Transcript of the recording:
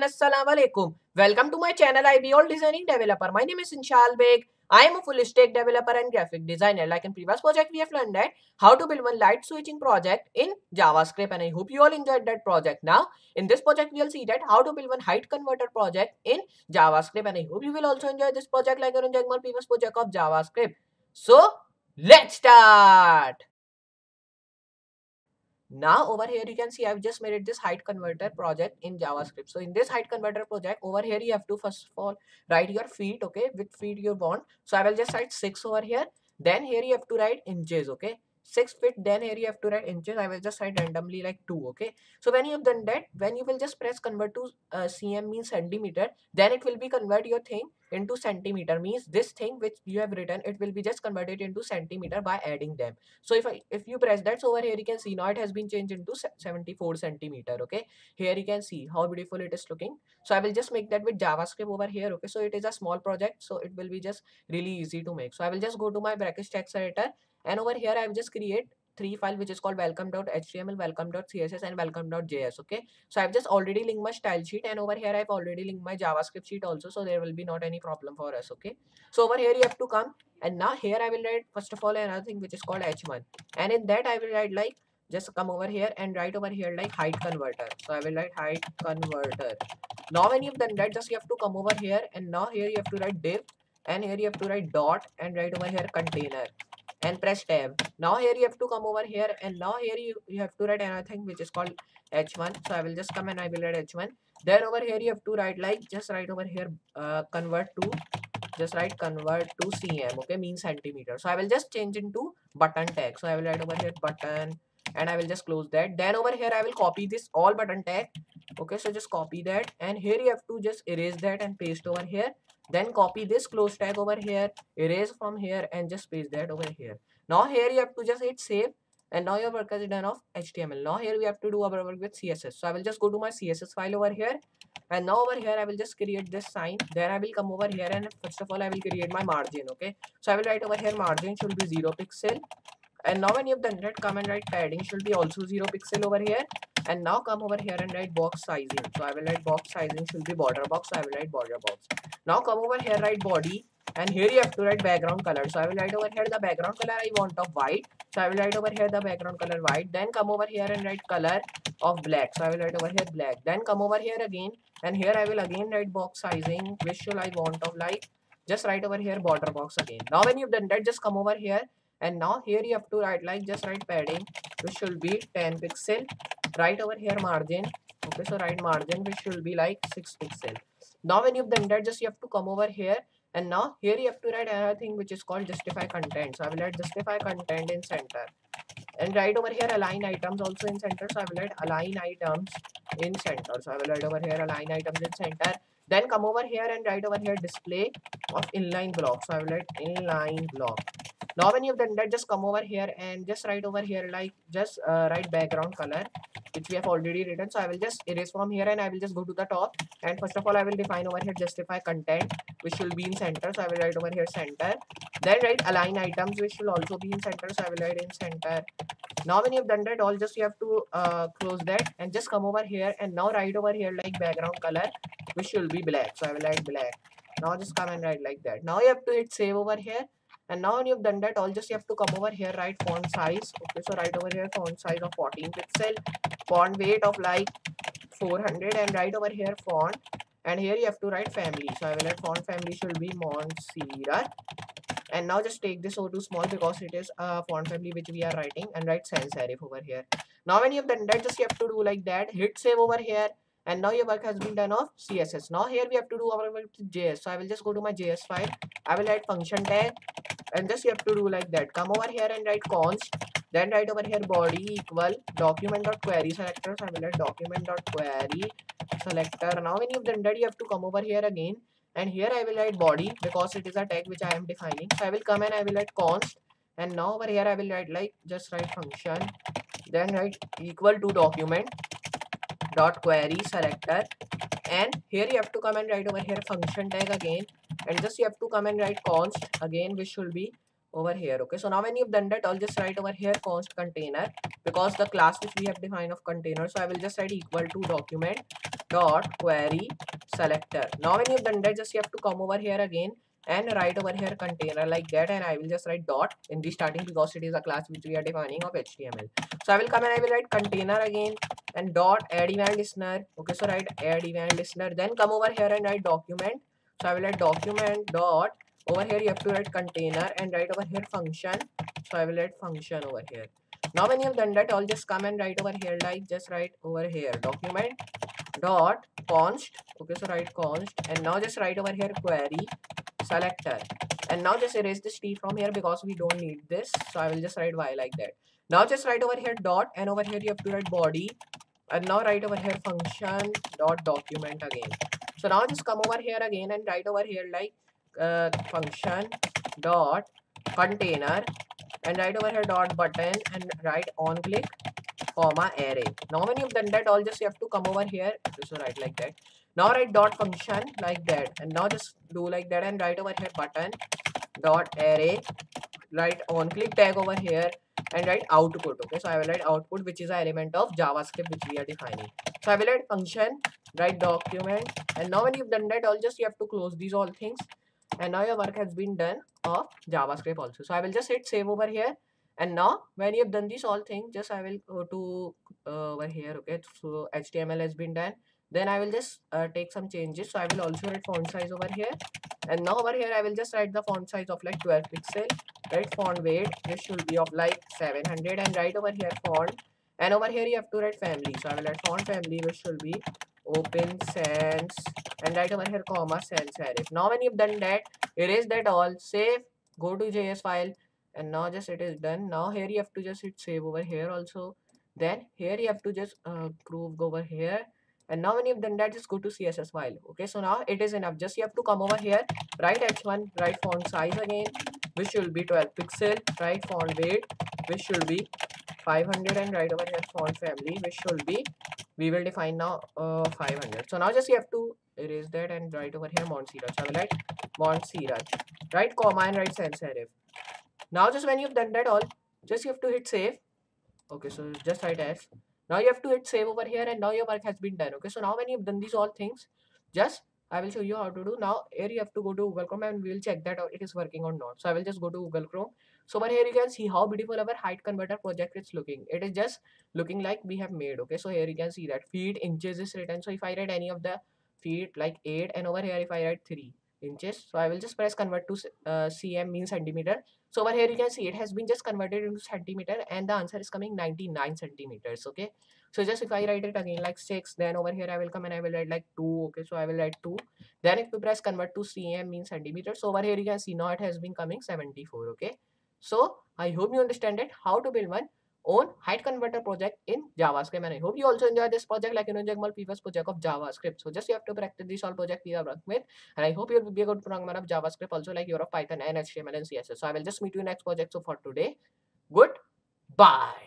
Assalamualaikum. Welcome to my channel. I be all designing developer. My name is Inshal Beg. I am a full stack developer and graphic designer. Like in previous project, we have learned that how to build one light switching project in JavaScript, and I hope you all enjoyed that project. Now, in this project, we will see that how to build one height converter project in JavaScript, and I hope you will also enjoy this project like you enjoyed my previous project of JavaScript. So, let's start. Now over here you can see I've just made it this height converter project in JavaScript. So in this height converter project over here you have to first of all write your feet, okay, with feet you want. So I will just write 6 over here. Then here you have to write inches, okay, 6 feet. Then here you have to write inches. I will just write randomly like 2, okay. So when you have done that, when you will just press convert to cm means centimeter, then it will be convert your thing into centimeter, means this thing which you have written, it will be just converted into centimeter by adding them. So if you press that, so over here you can see now it has been changed into 74 centimeter, okay. Here you can see how beautiful it is looking. So I will just make that with JavaScript over here, okay. So it is a small project, so it will be just really easy to make. So I will just go to my brackets text editor, and over here I will just create 3 file which is called welcome.html, welcome.css and welcome.js, okay. So I've just already linked my style sheet, and over here I've already linked my JavaScript sheet also, so there will be not any problem for us, okay. So over here you have to come, and now here I will write first of all another thing which is called h1, and in that I will write like, just come over here and write over here like height converter. So I will write height converter. Now when you've done that, just you have to come over here, and now here you have to write div, and here you have to write dot, and write over here container, and press tab. Now here you have to come over here, and now here you have to write another thing which is called h1. So I will just come and I will write h1. Then over here you have to write like, just write over here convert to, just write convert to cm, okay, means centimeter. So I will just change into button tag. So I will write over here button, and I will just close that. Then over here I will copy this all button tag, okay. So just copy that, and here you have to just erase that and paste over here. Then copy this close tag over here, erase from here, and just paste that over here. Now here you have to just hit save, and now your work is done of HTML. Now here we have to do our work with CSS. So I will just go to my CSS file over here, and now over here I will just create this sign. Then I will come over here, and first of all I will create my margin, okay. So I will write over here margin should be 0 pixel, and now when you have done that, come and write padding should be also 0 pixel over here. And now come over here and write box sizing. So I will write box sizing should be border box. So I will write border box. Now come over here, write body, and here you have to write background color. So I will write over here the background color I want of white. So I will write over here the background color white. Then come over here and write color of black. So I will write over here black. Then come over here again, and here I will again write box sizing which should I want of like, just write over here border box again. Now when you've done that, just come over here, and now here you have to write like, just write padding which should be 10 pixel. Right over here margin, okay. So write margin which should be like 6 pixel. Now when you've done that, just you have to come over here, and now here you have to write another thing which is called justify content. So I will write justify content in center, and right over here align items also in center. So I will write align items in center. So I will write over here align items in center. Then come over here and write over here display of inline block. So I will write inline block. Now when you've done that, just come over here and just write over here like, just write background color which we have already written. So I will just erase from here, and I will just go to the top, and first of all I will define over here justify content which will be in center. So I will write over here center. Then write align items which will also be in center. So I will write in center. Now when you've done that all, just you have to close that, and just come over here, and now write over here like background color which will be black. So I will write black. Now just come and write like that. Now you have to hit save over here, and now when you've done that all, just you have to come over here, write font size, okay. So write over here font size of 14 pixel, font weight of like 400, and write over here font, and here you have to write family. So I will write font family should be Montserrat, and now just take this O to small because it is a font family which we are writing, and write sans serif over here. Now when you have done that, just you have to do like that, hit save over here, and now your work has been done of CSS. Now here we have to do our work with JS. So I will just go to my JS file. I will write function tag, and just you have to do like that. Come over here and write const. Then write over here body equal document.query selector. So I will write document.query selector. Now when you've done that, you have to come over here again, and here I will write body because it is a tag which I am defining. So I will come and I will write const, and now over here I will write like, just write function, then write equal to document dot query selector, and here you have to come and write over here function tag again, and just you have to come and write const again which should be over here. Okay, so now when you've done that, I'll just write over here const container, because the class which we have defined of container, so I will just write equal to document dot query selector. Now when you've done that, just you have to come over here again and write over here container like that, and I will just write dot in the starting because it is a class which we are defining of HTML. So I will come and I will write container again and dot add event listener. Okay, so write add event listener, then come over here and write document. So I will write document dot, over here you have to write container and write over here function. So I will write function over here. Now when you have done that, I'll just come and write over here like, just write over here document dot const. Okay, so write const, and now just write over here query selector, and now just erase this t from here because we don't need this. So I will just write y like that. Now just write over here dot, and over here you have to write body, and now write over here function dot document again. So now just come over here again and write over here like function dot container, and write over here dot button, and write on click comma array. Now when you've done that, all just you have to come over here, so write like that. Now write dot function like that, and now just do like that and write over here button dot array, write on click tag over here, and write output. Okay, so I will write output, which is an element of JavaScript which we are defining. So I will write function, write document, and now when you've done that, all just you have to close these all things, and now your work has been done of JavaScript also. So I will just hit save over here, and now when you have done this all thing, just I will go to over here. Okay, so HTML has been done. Then I will just take some changes. So I will also write font size over here, and now over here I will just write the font size of like 12 pixel, right? Font weight, this should be of like 700, and right over here font, and over here you have to write family. So I will write font family, which should be Open Sans, and right over here comma sans serif. Now when you've done that, erase that all, save, go to JS file, and now just it is done. Now here you have to just hit save over here also, then here you have to just prove over here, and now when you've done that, just go to CSS file. Okay, so now it is enough. Just you have to come over here, write h1, write font size again, which should be 12 pixel, write font weight, which should be 500, and right over here font family, which should be, we will define now 500. So now just you have to erase that and write over here Montserrat. So I will write Montserrat, write comma, and write sans serif. Now just when you've done that all, just you have to hit save. Okay, so just write f. Now you have to hit save over here, and now your work has been done. Okay, so now when you've done these all things, just I will show you how to do. Now here you have to go to Google Chrome, and we will check that it is working or not. So I will just go to Google Chrome. So over here you can see how beautiful our height converter project is looking. It is just looking like we have made. Okay, so here you can see that feet, inches is written. So if I write any of the feet like 8, and over here if I write 3 inches, so I will just press convert to cm, means centimeter. So over here you can see it has been just converted into centimeter, and the answer is coming 99 centimeters. Okay, so just if I write it again like 6, then over here I will come and I will write like 2. Okay, so I will write 2, then if you press convert to cm, means centimeter, so over here you can see now it has been coming 74. Okay, so I hope you understand it, how to build one own height converter project in JavaScript, and I hope you also enjoy this project like you enjoy my previous project of JavaScript. So just you have to practice this all project we have worked with, and I hope you will be a good programmer of JavaScript also, like you're of Python and HTML and CSS. So I will just meet you in next project. So for today, goodbye.